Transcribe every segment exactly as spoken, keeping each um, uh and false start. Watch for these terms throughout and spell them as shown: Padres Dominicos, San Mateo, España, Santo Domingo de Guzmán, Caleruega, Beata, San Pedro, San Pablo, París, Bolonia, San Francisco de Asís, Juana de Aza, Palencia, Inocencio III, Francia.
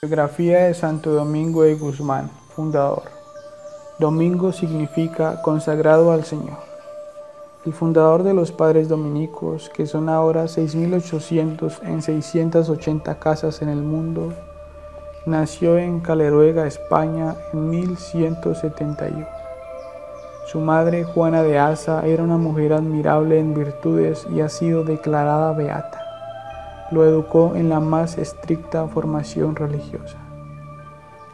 Biografía de Santo Domingo de Guzmán, fundador. Domingo significa consagrado al Señor. El fundador de los Padres Dominicos, que son ahora seis mil ochocientos en seiscientas ochenta casas en el mundo, nació en Caleruega, España, en mil ciento setenta y uno. Su madre, Juana de Aza, era una mujer admirable en virtudes y ha sido declarada beata. Lo educó en la más estricta formación religiosa.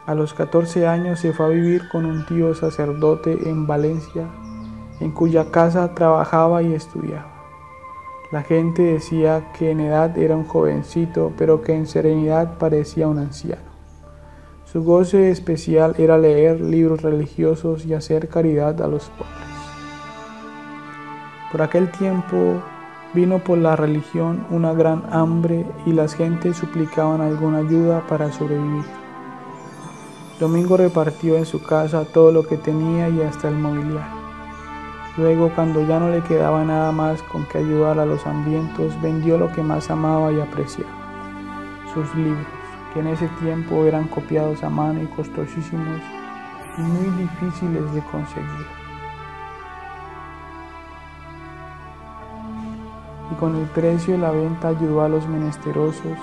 A los catorce años se fue a vivir con un tío sacerdote en Palencia, en cuya casa trabajaba y estudiaba. La gente decía que en edad era un jovencito, pero que en serenidad parecía un anciano. Su goce especial era leer libros religiosos y hacer caridad a los pobres. Por aquel tiempo, vino por la religión una gran hambre y las gentes suplicaban alguna ayuda para sobrevivir. Domingo repartió en su casa todo lo que tenía y hasta el mobiliario. Luego, cuando ya no le quedaba nada más con que ayudar a los hambrientos, vendió lo que más amaba y apreciaba, sus libros, que en ese tiempo eran copiados a mano y costosísimos y muy difíciles de conseguir. Y con el precio de la venta ayudó a los menesterosos,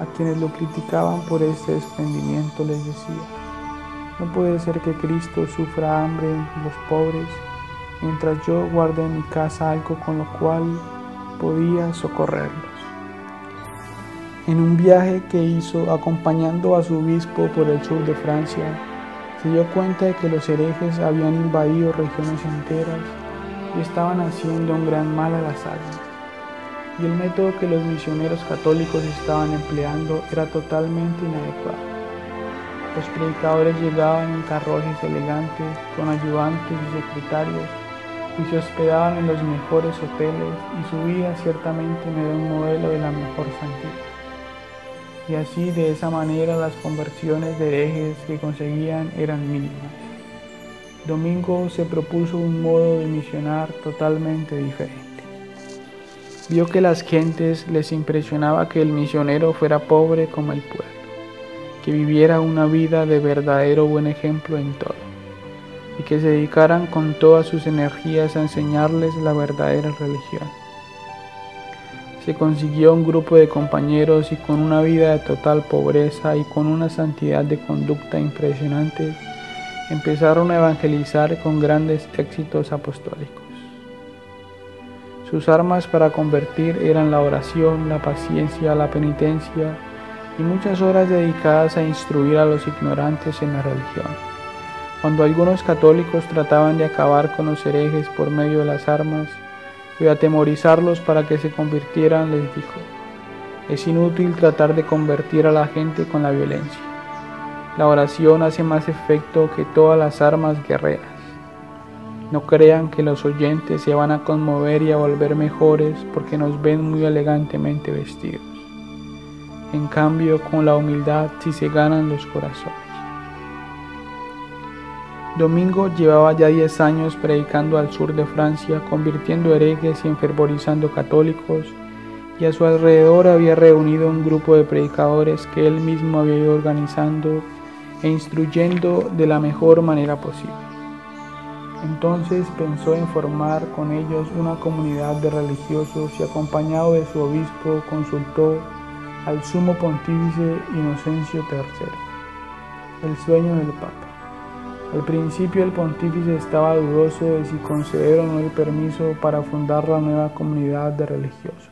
a quienes lo criticaban por este desprendimiento. Les decía: no puede ser que Cristo sufra hambre entre los pobres, mientras yo guardé en mi casa algo con lo cual podía socorrerlos. En un viaje que hizo acompañando a su obispo por el sur de Francia, se dio cuenta de que los herejes habían invadido regiones enteras y estaban haciendo un gran mal a las almas, y el método que los misioneros católicos estaban empleando era totalmente inadecuado. Los predicadores llegaban en carruajes elegantes, con ayudantes y secretarios, y se hospedaban en los mejores hoteles, y su vida ciertamente no era un modelo de la mejor santidad. Y así, de esa manera, las conversiones de herejes que conseguían eran mínimas. Domingo se propuso un modo de misionar totalmente diferente. Vio que las gentes les impresionaba que el misionero fuera pobre como el pueblo, que viviera una vida de verdadero buen ejemplo en todo, y que se dedicaran con todas sus energías a enseñarles la verdadera religión. Se consiguió un grupo de compañeros, y con una vida de total pobreza y con una santidad de conducta impresionante, empezaron a evangelizar con grandes éxitos apostólicos. Sus armas para convertir eran la oración, la paciencia, la penitencia y muchas horas dedicadas a instruir a los ignorantes en la religión. Cuando algunos católicos trataban de acabar con los herejes por medio de las armas y de atemorizarlos para que se convirtieran, les dijo: es inútil tratar de convertir a la gente con la violencia. La oración hace más efecto que todas las armas guerreras. No crean que los oyentes se van a conmover y a volver mejores porque nos ven muy elegantemente vestidos. En cambio, con la humildad sí se ganan los corazones. Domingo llevaba ya diez años predicando al sur de Francia, convirtiendo herejes y enfervorizando católicos, y a su alrededor había reunido un grupo de predicadores que él mismo había ido organizando e instruyendo de la mejor manera posible. Entonces pensó en formar con ellos una comunidad de religiosos y, acompañado de su obispo, consultó al sumo pontífice Inocencio tercero, el sueño del Papa. Al principio el pontífice estaba dudoso de si conceder o no el permiso para fundar la nueva comunidad de religiosos,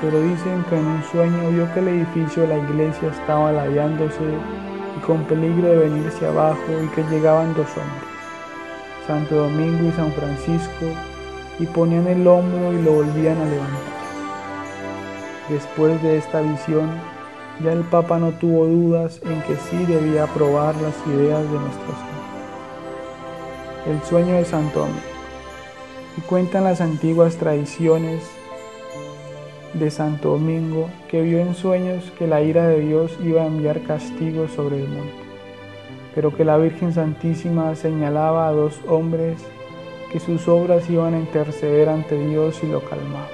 pero dicen que en un sueño vio que el edificio de la iglesia estaba ladeándose y con peligro de venirse abajo, y que llegaban dos hombres, Santo Domingo y San Francisco, y ponían el hombro y lo volvían a levantar. Después de esta visión, ya el Papa no tuvo dudas en que sí debía aprobar las ideas de nuestro Señor. El sueño de Santo Domingo. Y cuentan las antiguas tradiciones de Santo Domingo, que vio en sueños que la ira de Dios iba a enviar castigo sobre el mundo, pero que la Virgen Santísima señalaba a dos hombres que sus obras iban a interceder ante Dios y lo calmaba.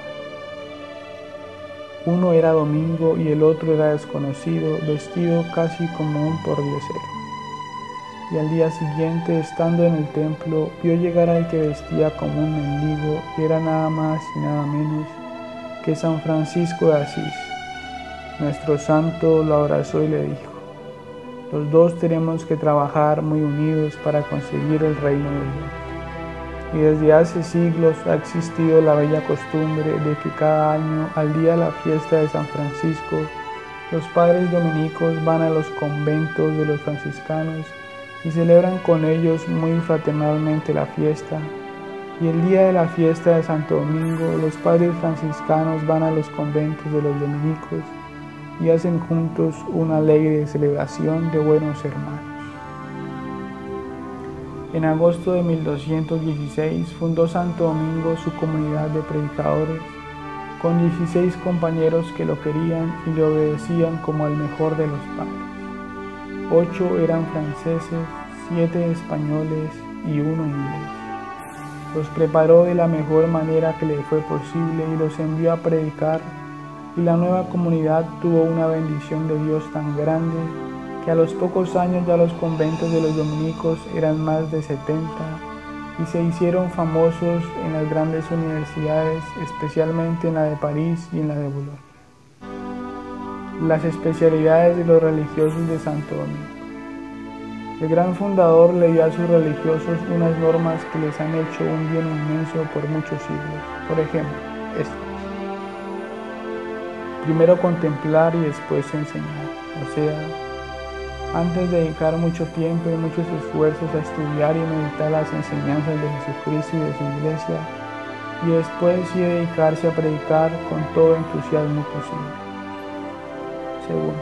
Uno era Domingo y el otro era desconocido, vestido casi como un pordiosero. Y al día siguiente, estando en el templo, vio llegar al que vestía como un mendigo, y era nada más y nada menos que San Francisco de Asís. Nuestro santo lo abrazó y le dijo: los dos tenemos que trabajar muy unidos para conseguir el reino de Dios. Y desde hace siglos ha existido la bella costumbre de que cada año, al día de la fiesta de San Francisco, los padres dominicos van a los conventos de los franciscanos y celebran con ellos muy fraternalmente la fiesta. Y el día de la fiesta de Santo Domingo, los padres franciscanos van a los conventos de los dominicos y hacen juntos una alegre celebración de buenos hermanos. En agosto de mil doscientos dieciséis fundó Santo Domingo su comunidad de predicadores, con dieciséis compañeros que lo querían y le obedecían como al mejor de los padres. Ocho eran franceses, siete españoles y uno inglés. Los preparó de la mejor manera que le fue posible y los envió a predicar, y la nueva comunidad tuvo una bendición de Dios tan grande que a los pocos años ya los conventos de los dominicos eran más de setenta y se hicieron famosos en las grandes universidades, especialmente en la de París y en la de Bolonia. Las especialidades de los religiosos de Santo Domingo. El gran fundador le dio a sus religiosos unas normas que les han hecho un bien inmenso por muchos siglos. Por ejemplo, estas: primero contemplar y después enseñar, o sea, antes de dedicar mucho tiempo y muchos esfuerzos a estudiar y meditar las enseñanzas de Jesucristo y de su Iglesia, y después sí dedicarse a predicar con todo entusiasmo posible. Segundo,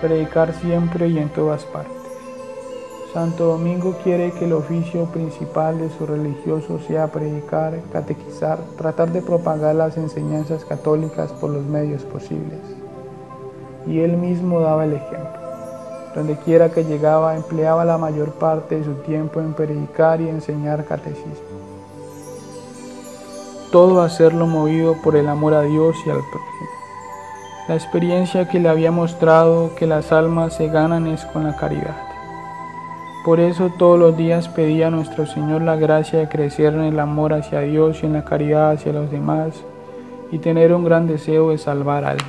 predicar siempre y en todas partes. Santo Domingo quiere que el oficio principal de su religioso sea predicar, catequizar, tratar de propagar las enseñanzas católicas por los medios posibles. Y él mismo daba el ejemplo. Donde quiera que llegaba, empleaba la mayor parte de su tiempo en predicar y enseñar catecismo. Todo hacerlo movido por el amor a Dios y al prójimo. La experiencia que le había mostrado que las almas se ganan es con la caridad. Por eso todos los días pedía a nuestro Señor la gracia de crecer en el amor hacia Dios y en la caridad hacia los demás, y tener un gran deseo de salvar almas.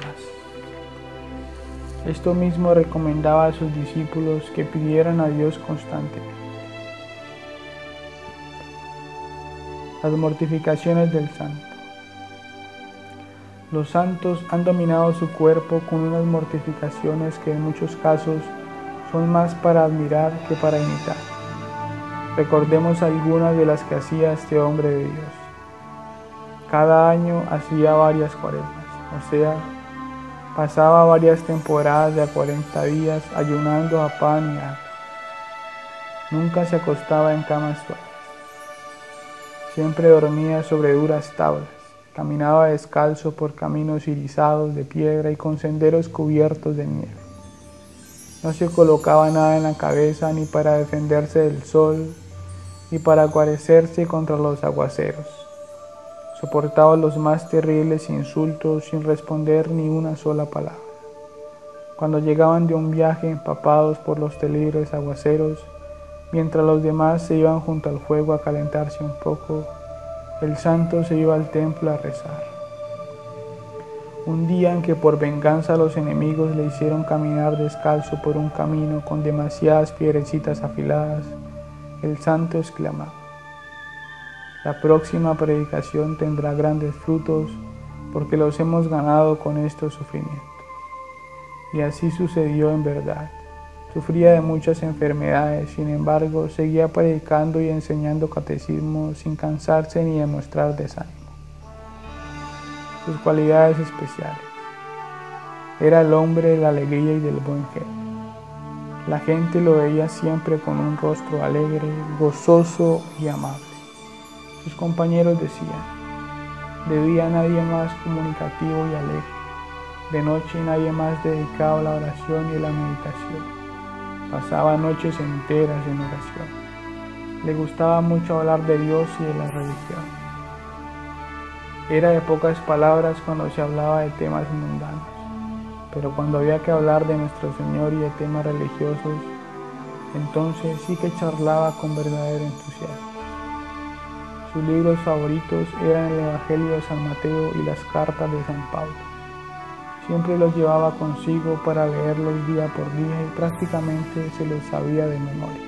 Esto mismo recomendaba a sus discípulos que pidieran a Dios constantemente. Las mortificaciones del santo. Los santos han dominado su cuerpo con unas mortificaciones que en muchos casos son más para admirar que para imitar. Recordemos algunas de las que hacía este hombre de Dios. Cada año hacía varias cuaresmas, o sea, pasaba varias temporadas de a cuarenta días ayunando a pan y agua. Nunca se acostaba en camas suaves. Siempre dormía sobre duras tablas. Caminaba descalzo por caminos irisados de piedra y con senderos cubiertos de nieve. No se colocaba nada en la cabeza ni para defenderse del sol ni para guarecerse contra los aguaceros. Soportaba los más terribles insultos sin responder ni una sola palabra. Cuando llegaban de un viaje empapados por los terribles aguaceros, mientras los demás se iban junto al fuego a calentarse un poco, el santo se iba al templo a rezar. Un día en que por venganza los enemigos le hicieron caminar descalzo por un camino con demasiadas piedrecitas afiladas, el santo exclamaba: la próxima predicación tendrá grandes frutos, porque los hemos ganado con estos sufrimientos. Y así sucedió en verdad. Sufría de muchas enfermedades, sin embargo, seguía predicando y enseñando catecismo sin cansarse ni de mostrar desánimo. Sus cualidades especiales. Era el hombre de la alegría y del buen genio. La gente lo veía siempre con un rostro alegre, gozoso y amable. Sus compañeros decían: de día nadie más comunicativo y alegre, de noche nadie más dedicado a la oración y a la meditación. Pasaba noches enteras en oración. Le gustaba mucho hablar de Dios y de la religión. Era de pocas palabras cuando se hablaba de temas mundanos, pero cuando había que hablar de nuestro Señor y de temas religiosos, entonces sí que charlaba con verdadero entusiasmo. Sus libros favoritos eran el Evangelio de San Mateo y las cartas de San Pablo. Siempre los llevaba consigo para leerlos día por día y prácticamente se los sabía de memoria.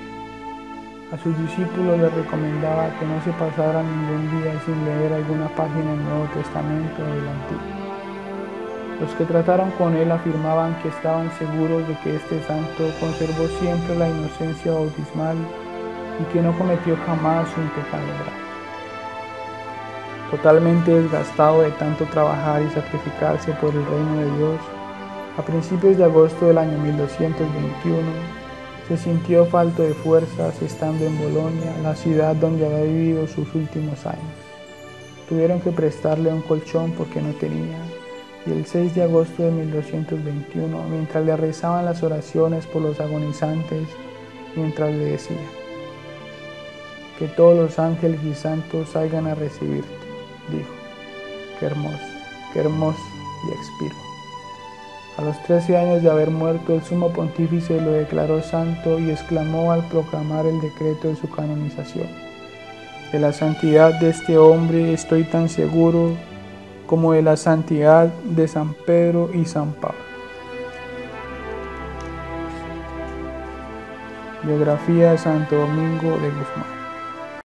A sus discípulos les recomendaba que no se pasara ningún día sin leer alguna página del Nuevo Testamento o del Antiguo. Los que trataron con él afirmaban que estaban seguros de que este santo conservó siempre la inocencia bautismal y que no cometió jamás un pecado grave. Totalmente desgastado de tanto trabajar y sacrificarse por el reino de Dios, a principios de agosto del año mil doscientos veintiuno, se sintió falto de fuerzas estando en Bolonia, la ciudad donde había vivido sus últimos años. Tuvieron que prestarle un colchón porque no tenía. Y el seis de agosto de mil doscientos veintiuno, mientras le rezaban las oraciones por los agonizantes, mientras le decía: que todos los ángeles y santos salgan a recibirte, dijo: qué hermoso, qué hermoso, y expiró. A los trece años de haber muerto, el sumo pontífice lo declaró santo y exclamó al proclamar el decreto de su canonización: de la santidad de este hombre estoy tan seguro como de la santidad de San Pedro y San Pablo. Biografía de Santo Domingo de Guzmán.